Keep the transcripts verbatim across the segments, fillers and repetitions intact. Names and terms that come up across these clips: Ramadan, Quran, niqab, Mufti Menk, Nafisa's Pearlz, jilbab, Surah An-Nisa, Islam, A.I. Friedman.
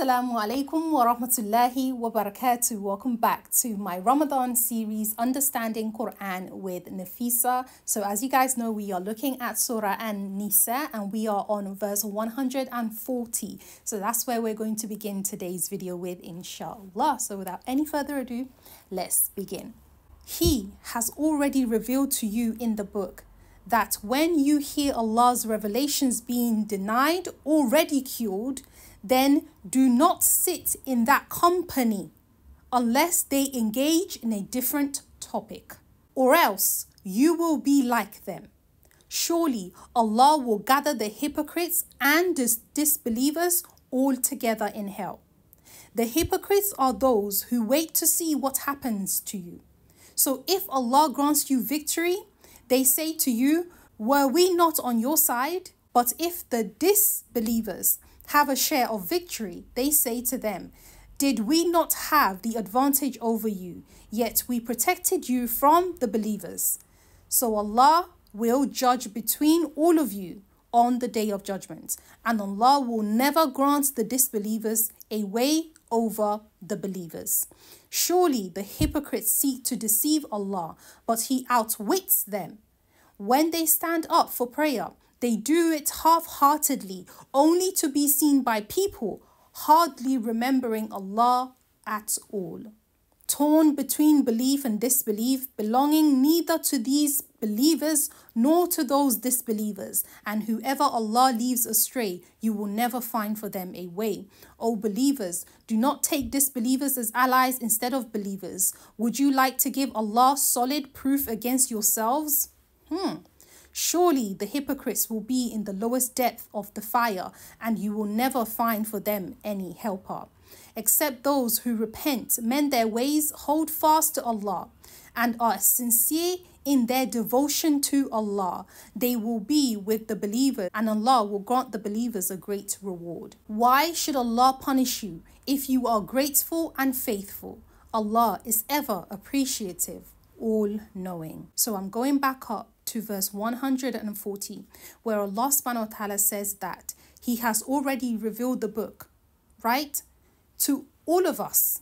Assalamu alaikum wa rahmatullahi wa barakatuh. Welcome back to my Ramadan series, Understanding Quran with Nafisa. So as you guys know, we are looking at Surah An-Nisa and we are on verse one hundred forty. So that's where we're going to begin today's video with, inshallah. So without any further ado, let's begin. He has already revealed to you in the book that when you hear Allah's revelations being denied or ridiculed, then do not sit in that company unless they engage in a different topic, or else you will be like them. Surely Allah will gather the hypocrites and dis disbelievers all together in hell. The hypocrites are those who wait to see what happens to you. So if Allah grants you victory, they say to you, were we not on your side? But if the disbelievers have a share of victory, they say to them, did we not have the advantage over you, yet we protected you from the believers? So Allah will judge between all of you on the day of judgment, and Allah will never grant the disbelievers a way over the believers. Surely the hypocrites seek to deceive Allah, but He outwits them. When they stand up for prayer, they do it half-heartedly, only to be seen by people, hardly remembering Allah at all. Torn between belief and disbelief, belonging neither to these believers nor to those disbelievers, and whoever Allah leaves astray, you will never find for them a way. O believers, do not take disbelievers as allies instead of believers. Would you like to give Allah solid proof against yourselves? Hmm. Surely the hypocrites will be in the lowest depth of the fire, and you will never find for them any helper. Except those who repent, mend their ways, hold fast to Allah, and are sincere in their devotion to Allah, they will be with the believers, and Allah will grant the believers a great reward. Why should Allah punish you if you are grateful and faithful? Allah is ever appreciative, all-knowing. So I'm going back up to verse one hundred forty, where Allah subhanahu wa ta'ala says that He has already revealed the book, right, to all of us,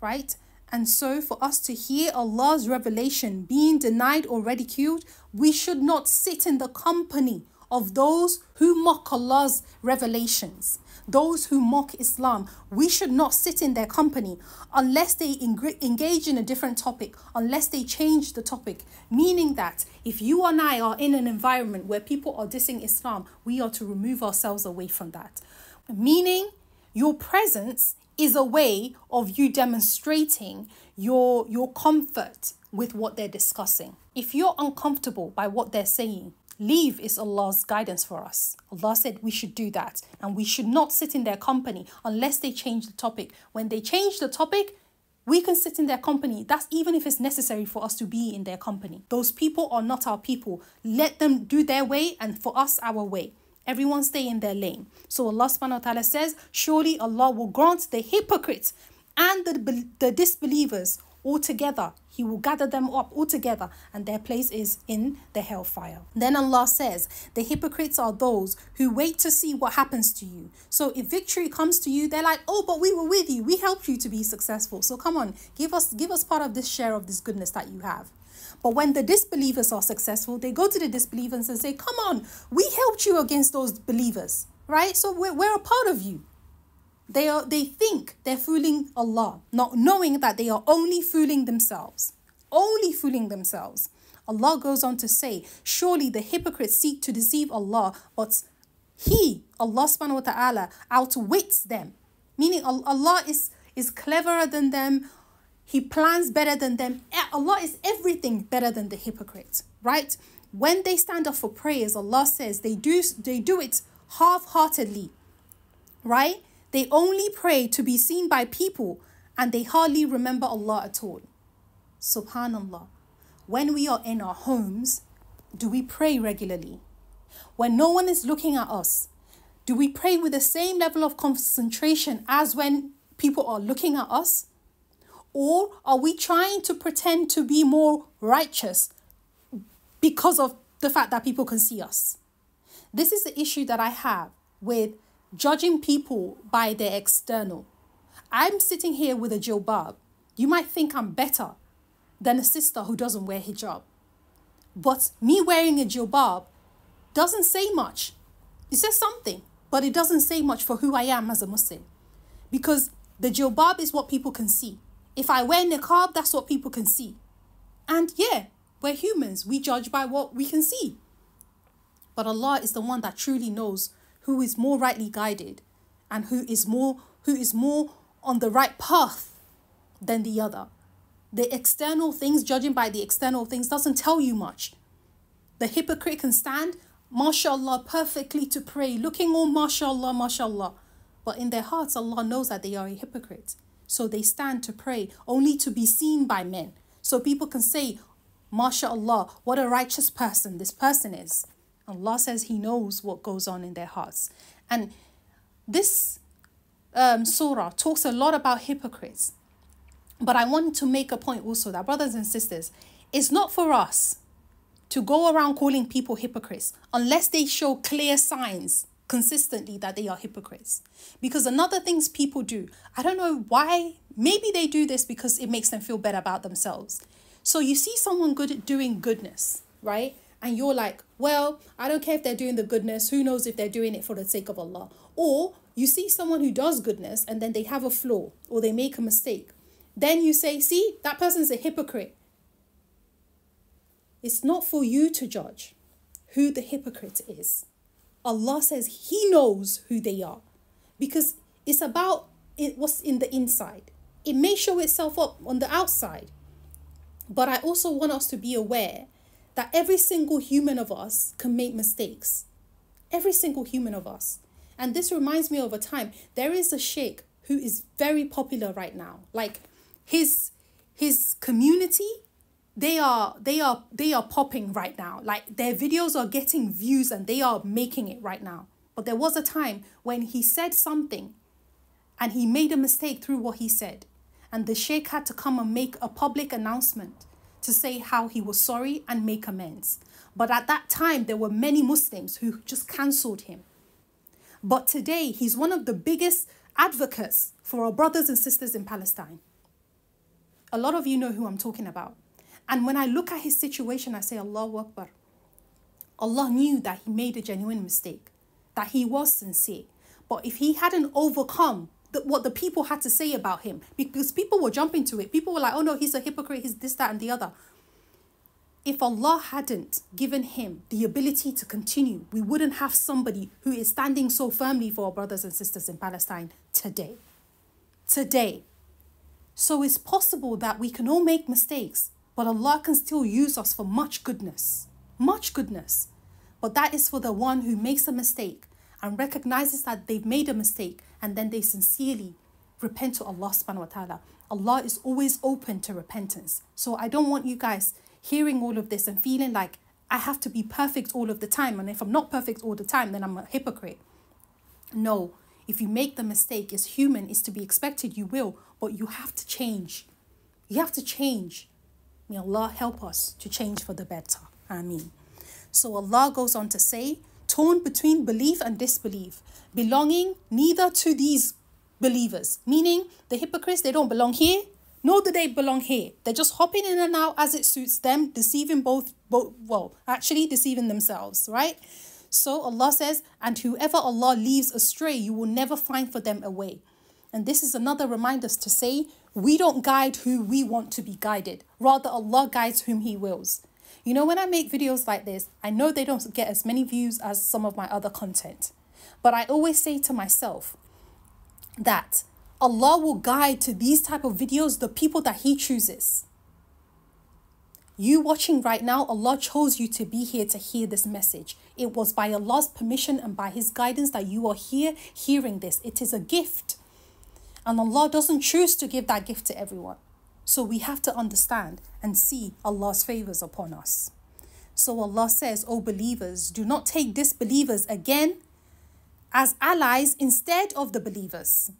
right? And so for us to hear Allah's revelation being denied or ridiculed, we should not sit in the company of those who mock Allah's revelations, those who mock Islam. We should not sit in their company unless they engage in a different topic, unless they change the topic. Meaning that if you and I are in an environment where people are dissing Islam, we are to remove ourselves away from that. Meaning your presence is a way of you demonstrating your, your comfort with what they're discussing. If you're uncomfortable by what they're saying, leave is Allah's guidance for us. Allah said we should do that, and we should not sit in their company unless they change the topic. When they change the topic, we can sit in their company. That's even if it's necessary for us to be in their company. Those people are not our people. Let them do their way, and for us, our way. Everyone stay in their lane. So Allah subhanahu wa ta'ala says, surely Allah will grant the hypocrites and the, the disbelievers altogether. He will gather them up altogether, and their place is in the hellfire. Then Allah says, the hypocrites are those who wait to see what happens to you. So if victory comes to you, they're like, oh, but we were with you. We helped you to be successful. So come on, give us, give us part of this share of this goodness that you have. But when the disbelievers are successful, they go to the disbelievers and say, come on, we helped you against those believers, right? So we're, we're a part of you. They are, they think they're fooling Allah, not knowing that they are only fooling themselves, only fooling themselves. Allah goes on to say, surely the hypocrites seek to deceive Allah, but He, Allah subhanahu wa ta'ala, outwits them. Meaning Allah is, is cleverer than them. He plans better than them. Allah is everything better than the hypocrite, right? When they stand up for prayers, Allah says they do, they do it half-heartedly, right? They only pray to be seen by people, and they hardly remember Allah at all. Subhanallah. When we are in our homes, do we pray regularly? When no one is looking at us, do we pray with the same level of concentration as when people are looking at us? Or are we trying to pretend to be more righteous because of the fact that people can see us? This is the issue that I have with judging people by their external. I'm sitting here with a jilbab. You might think I'm better than a sister who doesn't wear hijab. But me wearing a jilbab doesn't say much. It says something, but it doesn't say much for who I am as a Muslim. Because the jilbab is what people can see. If I wear niqab, that's what people can see. And yeah, we're humans. We judge by what we can see. But Allah is the one that truly knows who is more rightly guided and who is more, who is more on the right path than the other. The external things, judging by the external things, doesn't tell you much. The hypocrite can stand, mashallah, perfectly to pray, looking all mashallah, mashallah. But in their hearts, Allah knows that they are a hypocrite. So they stand to pray only to be seen by men. So people can say, mashallah, what a righteous person this person is. Allah says he knows what goes on in their hearts. And this um, surah talks a lot about hypocrites. But I wanted to make a point also that, brothers and sisters, it's not for us to go around calling people hypocrites unless they show clear signs consistently that they are hypocrites. Because another things people do, I don't know why, maybe they do this because it makes them feel better about themselves. So you see someone good at doing goodness, right? And you're like, well, I don't care if they're doing the goodness. Who knows if they're doing it for the sake of Allah? Or you see someone who does goodness and then they have a flaw or they make a mistake. Then you say, see, that person's a hypocrite. It's not for you to judge who the hypocrite is. Allah says he knows who they are, because it's about what's in the inside. It may show itself up on the outside. But I also want us to be aware that every single human of us can make mistakes. Every single human of us. And this reminds me of a time. There is a sheikh who is very popular right now. Like, his his community, they are they are they are popping right now. Like, their videos are getting views and they are making it right now. But there was a time when he said something and he made a mistake through what he said, and the sheikh had to come and make a public announcement to say how he was sorry and make amends. But at that time, there were many Muslims who just cancelled him. But today, he's one of the biggest advocates for our brothers and sisters in Palestine. A lot of you know who I'm talking about. And when I look at his situation, I say, Allahu Akbar. Allah knew that he made a genuine mistake, that he was sincere. But if he hadn't overcome the, what the people had to say about him, because people were jumping to it. People were like, oh no, he's a hypocrite, he's this, that, and the other. If Allah hadn't given him the ability to continue, we wouldn't have somebody who is standing so firmly for our brothers and sisters in Palestine today. Today. So it's possible that we can all make mistakes, but Allah can still use us for much goodness, much goodness. But that is for the one who makes a mistake and recognizes that they've made a mistake, and then they sincerely repent to Allah subhanahu wa ta'ala. Allah is always open to repentance. So I don't want you guys hearing all of this and feeling like I have to be perfect all of the time. And if I'm not perfect all the time, then I'm a hypocrite. No. If you make the mistake, it's human, it's to be expected, you will, but you have to change. You have to change. May Allah help us to change for the better. Ameen. So Allah goes on to say, torn between belief and disbelief, belonging neither to these believers. Meaning the hypocrites, they don't belong here, nor do they belong here. They're just hopping in and out as it suits them, deceiving both, both well, actually deceiving themselves, right? So Allah says, and whoever Allah leaves astray, you will never find for them a way. And this is another reminder to say, we don't guide who we want to be guided. Rather, Allah guides whom he wills. You know, when I make videos like this, I know they don't get as many views as some of my other content. But I always say to myself that Allah will guide to these type of videos the people that he chooses. You watching right now, Allah chose you to be here to hear this message. It was by Allah's permission and by his guidance that you are here hearing this. It is a gift. And Allah doesn't choose to give that gift to everyone. So we have to understand and see Allah's favors upon us. So Allah says, O believers, do not take disbelievers again as allies instead of the believers.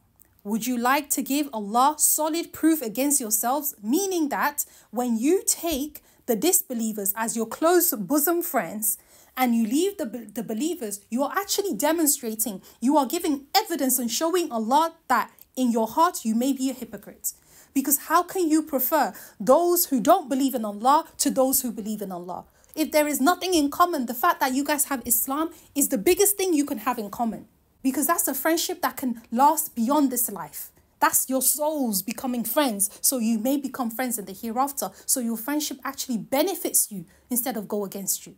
Would you like to give Allah solid proof against yourselves? Meaning that when you take the disbelievers as your close bosom friends and you leave the, the believers, you are actually demonstrating, you are giving evidence and showing Allah that in your heart you may be a hypocrite. Because how can you prefer those who don't believe in Allah to those who believe in Allah? If there is nothing in common, the fact that you guys have Islam is the biggest thing you can have in common. Because that's a friendship that can last beyond this life. That's your souls becoming friends. So you may become friends in the hereafter. So your friendship actually benefits you instead of go against you.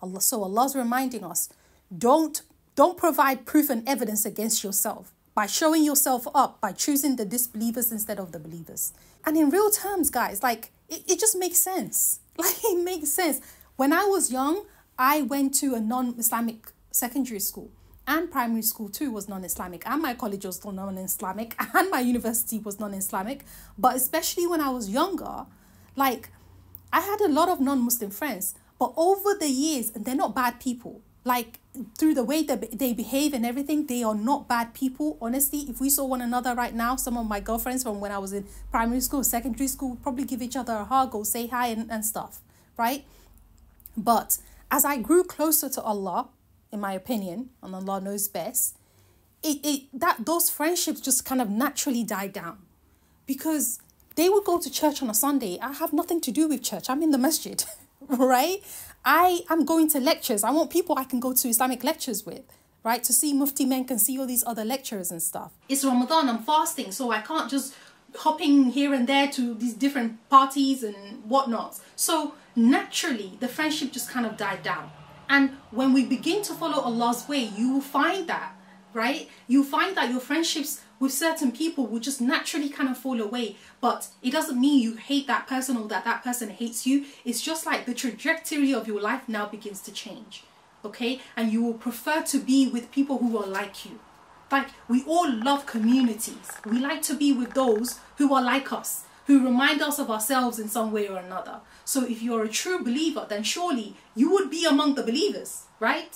Allah, so Allah's reminding us, don't, don't provide proof and evidence against yourself by showing yourself up, by choosing the disbelievers instead of the believers. And in real terms, guys, like, it, it just makes sense. Like, it makes sense. When I was young, I went to a non-Islamic secondary school. And primary school too was non-Islamic, and my college was non-Islamic, and my university was non-Islamic. But especially when I was younger, like, I had a lot of non-Muslim friends. But over the years, and they're not bad people, like, through the way that they behave and everything, they are not bad people. Honestly, if we saw one another right now, some of my girlfriends from when I was in primary school, secondary school, would probably give each other a hug, go say hi and, and stuff, right? But as I grew closer to Allah, in my opinion, and Allah knows best, it, it that those friendships just kind of naturally died down, because they would go to church on a Sunday. I have nothing to do with church. I'm in the masjid, right? I am going to lectures. I want people I can go to Islamic lectures with, right? To see Mufti Menk and see all these other lecturers and stuff. It's Ramadan, I'm fasting, so I can't just hopping here and there to these different parties and whatnot. So naturally, the friendship just kind of died down. And when we begin to follow Allah's way, you will find that, right? You'll find that your friendships with certain people will just naturally kind of fall away. But it doesn't mean you hate that person or that that person hates you. It's just like the trajectory of your life now begins to change, okay? And you will prefer to be with people who are like you. Like, we all love communities. We like to be with those who are like us, who remind us of ourselves in some way or another. So if you're a true believer, then surely you would be among the believers, right?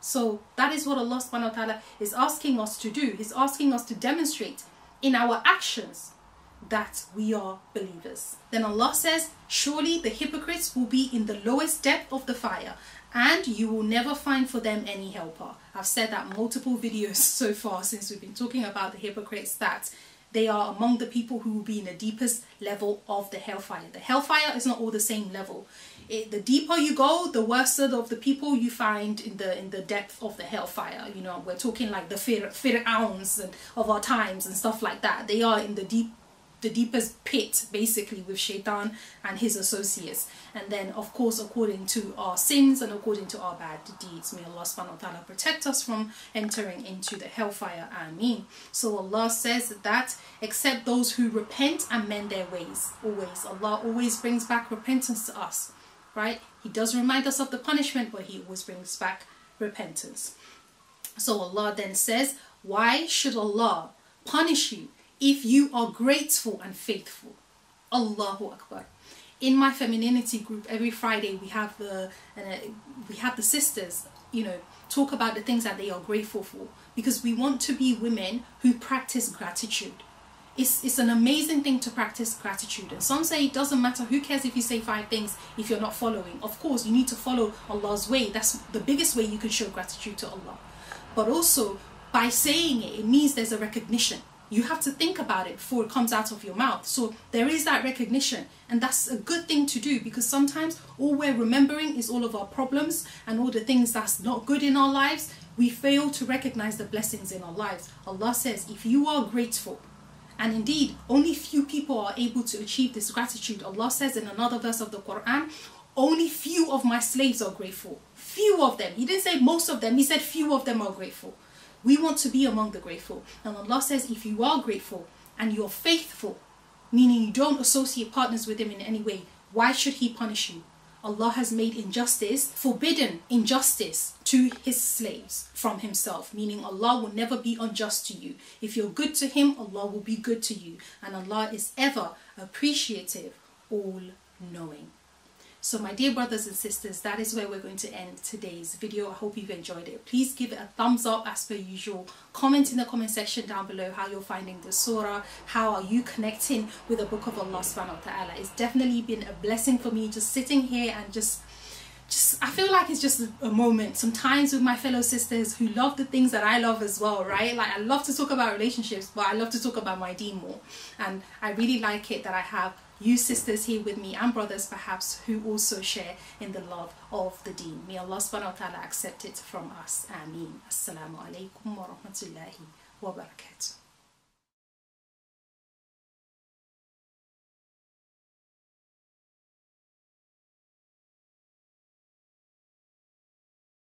So that is what Allah subhanahu wa ta'ala is asking us to do. He's asking us to demonstrate in our actions that we are believers. Then Allah says, surely the hypocrites will be in the lowest depth of the fire, and you will never find for them any helper. I've said that multiple videos so far since we've been talking about the hypocrites, that they are among the people who will be in the deepest level of the hellfire. The hellfire is not all the same level. It, the deeper you go, the worse of the people you find in the in the depth of the hellfire. You know, we're talking like the Fir'auns and of our times and stuff like that. They are in the deep, the deepest pit, basically, with Shaitan and his associates. And then, of course, according to our sins and according to our bad deeds. May Allah subhanahu wa ta'ala protect us from entering into the hellfire. Ameen. So Allah says that, except those who repent and mend their ways. Always. Allah always brings back repentance to us, right? He does remind us of the punishment, but He always brings back repentance. So Allah then says, why should Allah punish you if you are grateful and faithful? Allahu Akbar. In my femininity group, every Friday we have the uh, we have the sisters, you know, talk about the things that they are grateful for, because we want to be women who practice gratitude. It's it's an amazing thing to practice gratitude. And some say it doesn't matter. Who cares if you say five things if you're not following? Of course, you need to follow Allah's way. That's the biggest way you can show gratitude to Allah. But also by saying it, it means there's a recognition. You have to think about it before it comes out of your mouth. So there is that recognition, and that's a good thing to do, because sometimes all we're remembering is all of our problems and all the things that's not good in our lives. We fail to recognize the blessings in our lives. Allah says, if you are grateful, and indeed only few people are able to achieve this gratitude. Allah says in another verse of the Quran, only few of my slaves are grateful. Few of them. He didn't say most of them. He said few of them are grateful. We want to be among the grateful. And Allah says, if you are grateful and you're faithful, meaning you don't associate partners with Him in any way, why should He punish you? Allah has made injustice, forbidden injustice to His slaves from Himself, meaning Allah will never be unjust to you. If you're good to Him, Allah will be good to you. And Allah is ever appreciative, all-knowing. So my dear brothers and sisters, that is where we're going to end today's video. I hope you've enjoyed it. Please give it a thumbs up as per usual. Comment in the comment section down below how you're finding the surah. How are you connecting with the book of Allah subhanahu wa ta'ala? It's definitely been a blessing for me just sitting here and just Just, I feel like it's just a moment sometimes with my fellow sisters who love the things that I love as well, right? Like, I love to talk about relationships, but I love to talk about my deen more. And I really like it that I have you sisters here with me, and brothers perhaps, who also share in the love of the deen. May Allah subhanahu wa ta'ala accept it from us. Ameen. Assalamu alaikum wa rahmatullahi wa barakatuh.